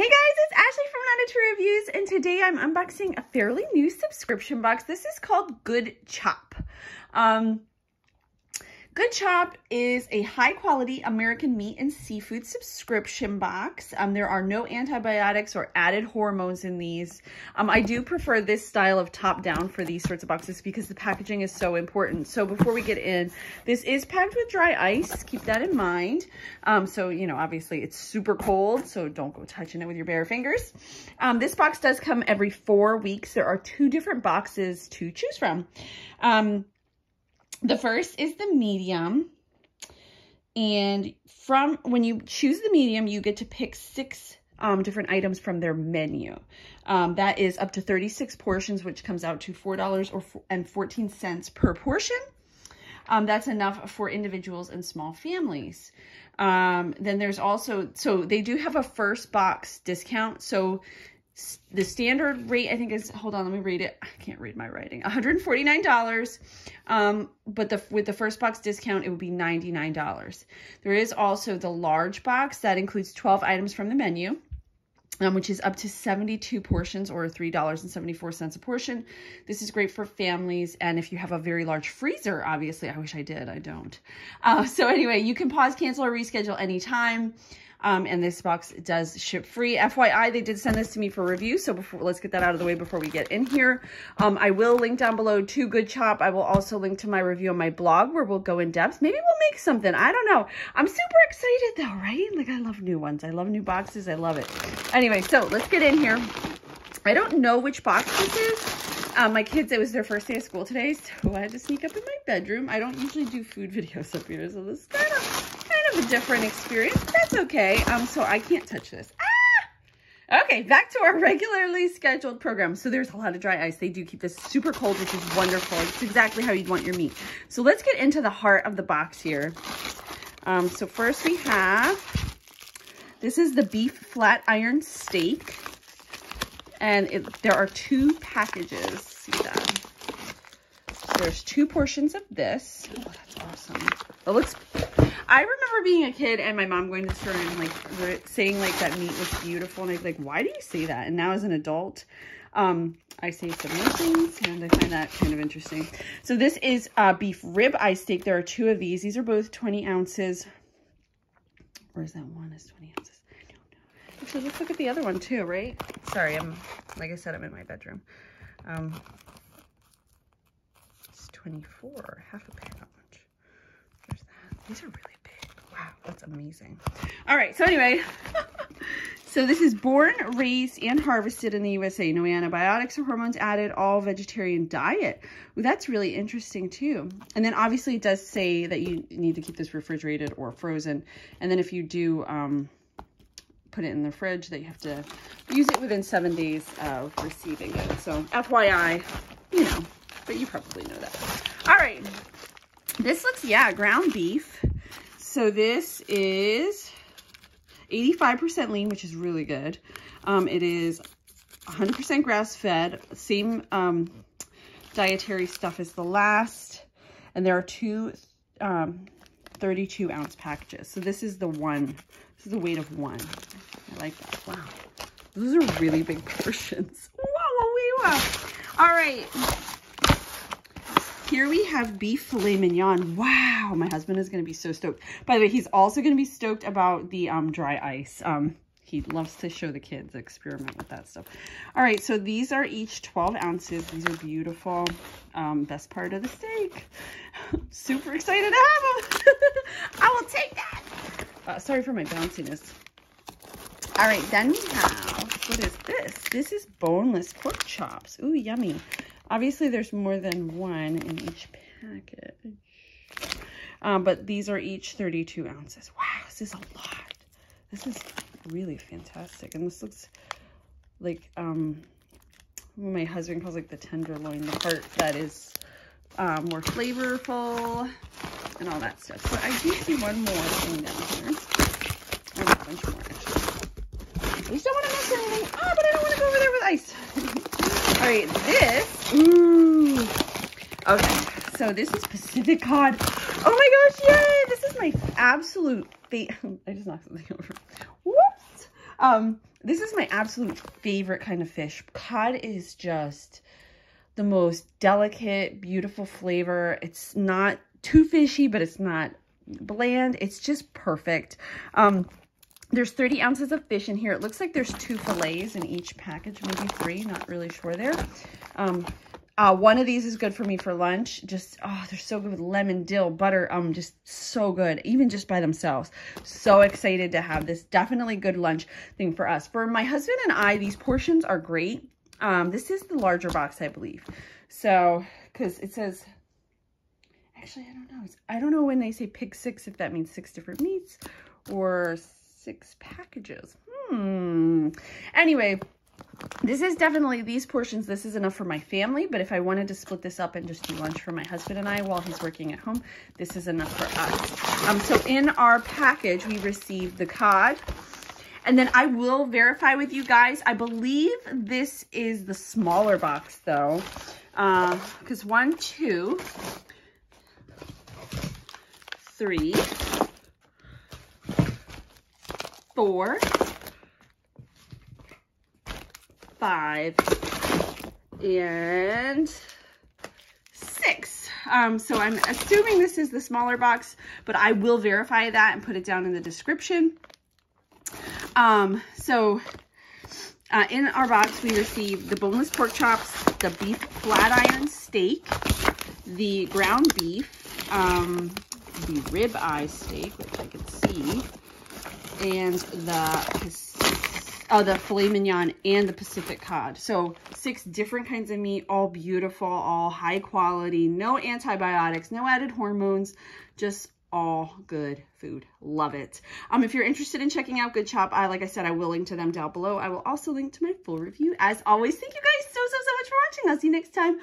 Hey guys, it's Ashley from Not A True Reviews, and today I'm unboxing a fairly new subscription box. This is called Good Chop. Good Chop is a high-quality American meat and seafood subscription box. There are no antibiotics or added hormones in these. I do prefer this style of top-down for these sorts of boxes because the packaging is so important. So before we get in, this is packed with dry ice. Keep that in mind. So, you know, obviously it's super cold, so don't go touching it with your bare fingers. This box does come every 4 weeks. There are two different boxes to choose from. The first is the medium, and from when you choose the medium, you get to pick six different items from their menu. That is up to 36 portions, which comes out to $4.14 per portion. That's enough for individuals and small families. Then there's also, so they do have a first box discount. So the standard rate, I think, is, hold on, let me read it. I can't read my writing. $149, but with the first box discount, it would be $99. There is also the large box that includes 12 items from the menu, which is up to 72 portions or $3.74 a portion. This is great for families. And if you have a very large freezer, obviously, I wish I did, I don't. So anyway, you can pause, cancel, or reschedule anytime. And this box does ship free. FYI, they did send this to me for review. So let's get that out of the way before we get in here. I will link down below to Good Chop. I will also link to my review on my blog where we'll go in depth. Maybe we'll make something. I don't know. I'm super excited though, right? Like, I love new ones. I love new boxes. I love it. Anyway, so let's get in here. I don't know which box this is. My kids, it was their first day of school today, so I had to sneak up in my bedroom. I don't usually do food videos up here, so this is kind of a different experience. That's okay. So I can't touch this. Ah! Okay, back to our regularly scheduled program. So there's a lot of dry ice. They do keep this super cold, which is wonderful. It's exactly how you'd want your meat. So let's get into the heart of the box here. So first we have, this is the beef flat iron steak. And there are two packages. See that? There's two portions of this. Oh, that's awesome. It looks, I remember being a kid and my mom going to the store and like saying like that meat was beautiful. And I'd be like, why do you say that? And now as an adult, I say similar things and I find that kind of interesting. So this is beef rib eye steak. There are two of these. These are both 20 ounces. Where's that one? It's 20 ounces. I don't know. Actually, let's look at the other one too, right? Sorry, I'm, like I said, I'm in my bedroom. It's 24, half a pound. There's that. These are really big. Wow, that's amazing. All right, so anyway, so this is born, raised, and harvested in the USA. No antibiotics or hormones added, all vegetarian diet. Well, that's really interesting too. And then obviously it does say that you need to keep this refrigerated or frozen. And then if you do put it in the fridge, that you have to use it within 7 days of receiving it. So FYI, you know, but you probably know that. All right. This looks, yeah, ground beef. So this is 85% lean, which is really good. It is 100% grass-fed, same dietary stuff as the last. And there are two 32-ounce packages. So this is the one. This is the weight of one. I like that. Wow. Those are really big portions. Wow, wow, wow. All right. Here we have beef filet mignon. Wow, my husband is going to be so stoked. By the way, he's also going to be stoked about the dry ice. He loves to show the kids, experiment with that stuff. All right, so these are each 12 ounces. These are beautiful. Best part of the steak. Super excited to have them. I will take that. Sorry for my bounciness. All right, then we have, what is this? This is boneless pork chops. Ooh, yummy. Obviously, there's more than one in each package, but these are each 32 ounces. Wow, this is a lot. This is really fantastic. And this looks like what my husband calls like the tenderloin, the part that is more flavorful and all that stuff. So I do see one more thing down here. I have a bunch more, actually. We just don't want to mess anything. Oh, but I don't want to go over there with ice. All right, this, ooh, okay, so this is Pacific cod. Oh my gosh, yay, this is my absolute, I just knocked something over, whoops. This is my absolute favorite kind of fish. Cod is just the most delicate, beautiful flavor. It's not too fishy, but it's not bland. It's just perfect. There's 30 ounces of fish in here. It looks like there's 2 fillets in each package, maybe 3, not really sure there. One of these is good for me for lunch. Just, oh, they're so good with lemon, dill, butter. Just so good, even just by themselves. So excited to have this. Definitely good lunch thing for us. For my husband and I, these portions are great. This is the larger box, I believe. So, because it says, actually, I don't know. I don't know when they say pick 6, if that means 6 different meats or 6 packages. Anyway, this is definitely, these portions, this is enough for my family, but if I wanted to split this up and just do lunch for my husband and I while he's working at home, this is enough for us. So in our package, we received the cod, and then I will verify with you guys. I believe this is the smaller box though, because 1, 2, 3, 4, 5, and 6. So I'm assuming this is the smaller box, but I will verify that and put it down in the description. In our box, we received the boneless pork chops, the beef flatiron steak, the ground beef, the ribeye steak, which I can see, and the filet mignon and the Pacific cod. So 6 different kinds of meat, all beautiful, all high quality, no antibiotics, no added hormones, just all good food. Love it. If you're interested in checking out Good Chop, like I said, I will link to them down below. I will also link to my full review. As always, thank you guys so, so, so much for watching. I'll see you next time.